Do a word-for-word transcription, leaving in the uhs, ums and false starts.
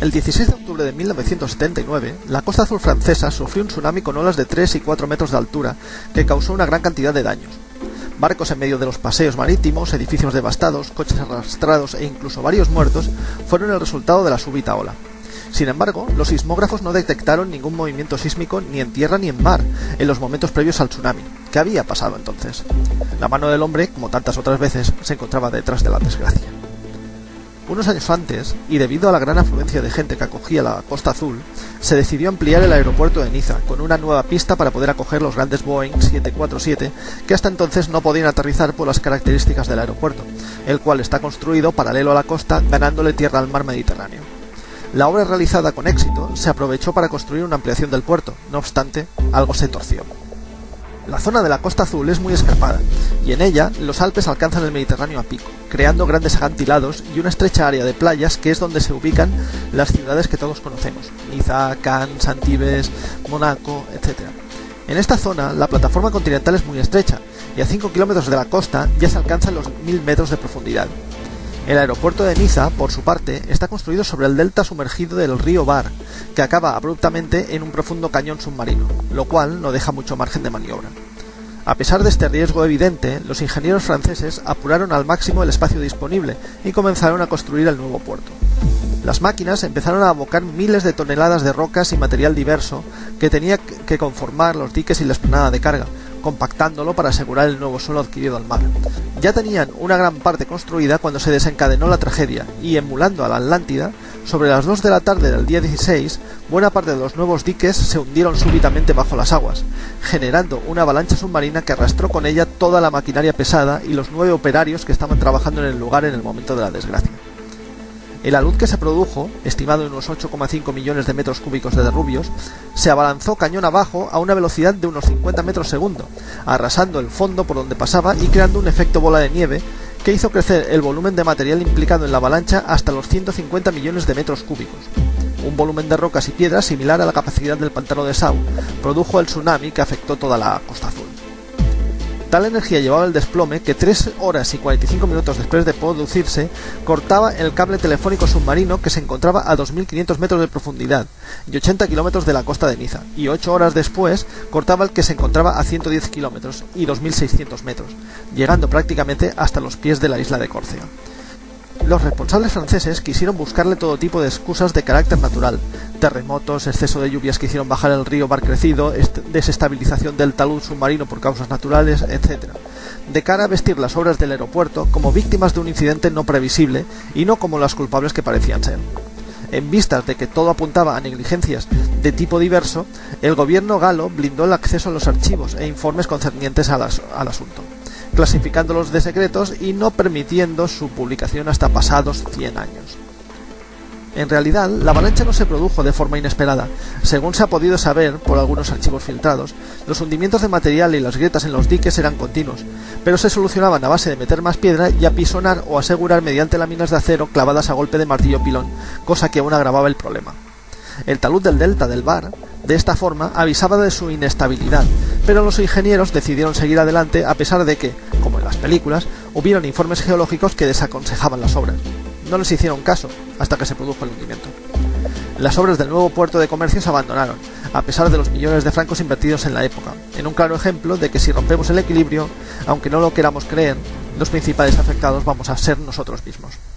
El dieciséis de octubre de mil novecientos setenta y nueve, la costa azul francesa sufrió un tsunami con olas de tres y cuatro metros de altura que causó una gran cantidad de daños. Barcos en medio de los paseos marítimos, edificios devastados, coches arrastrados e incluso varios muertos fueron el resultado de la súbita ola. Sin embargo, los sismógrafos no detectaron ningún movimiento sísmico ni en tierra ni en mar en los momentos previos al tsunami. ¿Qué había pasado entonces? La mano del hombre, como tantas otras veces, se encontraba detrás de la desgracia. Unos años antes, y debido a la gran afluencia de gente que acogía la Costa Azul, se decidió ampliar el aeropuerto de Niza con una nueva pista para poder acoger los grandes Boeing siete cuatro siete que hasta entonces no podían aterrizar por las características del aeropuerto, el cual está construido paralelo a la costa, ganándole tierra al mar Mediterráneo. La obra realizada con éxito se aprovechó para construir una ampliación del puerto, no obstante, algo se torció. La zona de la Costa Azul es muy escarpada, y en ella los Alpes alcanzan el Mediterráneo a pico, creando grandes acantilados y una estrecha área de playas que es donde se ubican las ciudades que todos conocemos, Niza, Cannes, Antibes, Mónaco, etcétera. En esta zona la plataforma continental es muy estrecha, y a cinco kilómetros de la costa ya se alcanzan los mil metros de profundidad. El aeropuerto de Niza, por su parte, está construido sobre el delta sumergido del río Var, que acaba abruptamente en un profundo cañón submarino, lo cual no deja mucho margen de maniobra. A pesar de este riesgo evidente, los ingenieros franceses apuraron al máximo el espacio disponible y comenzaron a construir el nuevo puerto. Las máquinas empezaron a abocar miles de toneladas de rocas y material diverso que tenía que conformar los diques y la explanada de carga, compactándolo para asegurar el nuevo suelo adquirido al mar. Ya tenían una gran parte construida cuando se desencadenó la tragedia y, emulando a la Atlántida, sobre las dos de la tarde del día dieciséis, buena parte de los nuevos diques se hundieron súbitamente bajo las aguas, generando una avalancha submarina que arrastró con ella toda la maquinaria pesada y los nueve operarios que estaban trabajando en el lugar en el momento de la desgracia. El alud que se produjo, estimado en unos ocho coma cinco millones de metros cúbicos de derrubios, se abalanzó cañón abajo a una velocidad de unos cincuenta metros segundo, arrasando el fondo por donde pasaba y creando un efecto bola de nieve que hizo crecer el volumen de material implicado en la avalancha hasta los ciento cincuenta millones de metros cúbicos. Un volumen de rocas y piedras similar a la capacidad del pantano de Sau produjo el tsunami que afectó toda la Costa Azul. Tal energía llevaba el desplome que tres horas y cuarenta y cinco minutos después de producirse cortaba el cable telefónico submarino que se encontraba a dos mil quinientos metros de profundidad y ochenta kilómetros de la costa de Niza, y ocho horas después cortaba el que se encontraba a ciento diez kilómetros y dos mil seiscientos metros, llegando prácticamente hasta los pies de la isla de Córcega. Los responsables franceses quisieron buscarle todo tipo de excusas de carácter natural: terremotos, exceso de lluvias que hicieron bajar el río Var crecido, desestabilización del talud submarino por causas naturales, etcétera, de cara a vestir las obras del aeropuerto como víctimas de un incidente no previsible y no como las culpables que parecían ser. En vistas de que todo apuntaba a negligencias de tipo diverso, el gobierno galo blindó el acceso a los archivos e informes concernientes al, as- al asunto, clasificándolos de secretos y no permitiendo su publicación hasta pasados cien años. En realidad, la avalancha no se produjo de forma inesperada. Según se ha podido saber por algunos archivos filtrados, los hundimientos de material y las grietas en los diques eran continuos, pero se solucionaban a base de meter más piedra y apisonar o asegurar mediante láminas de acero clavadas a golpe de martillo pilón, cosa que aún agravaba el problema. El talud del delta del Var, de esta forma, avisaba de su inestabilidad, pero los ingenieros decidieron seguir adelante a pesar de que, como en las películas, hubieron informes geológicos que desaconsejaban las obras. No les hicieron caso hasta que se produjo el hundimiento. Las obras del nuevo puerto de comercio se abandonaron, a pesar de los millones de francos invertidos en la época, en un claro ejemplo de que si rompemos el equilibrio, aunque no lo queramos creer, los principales afectados vamos a ser nosotros mismos.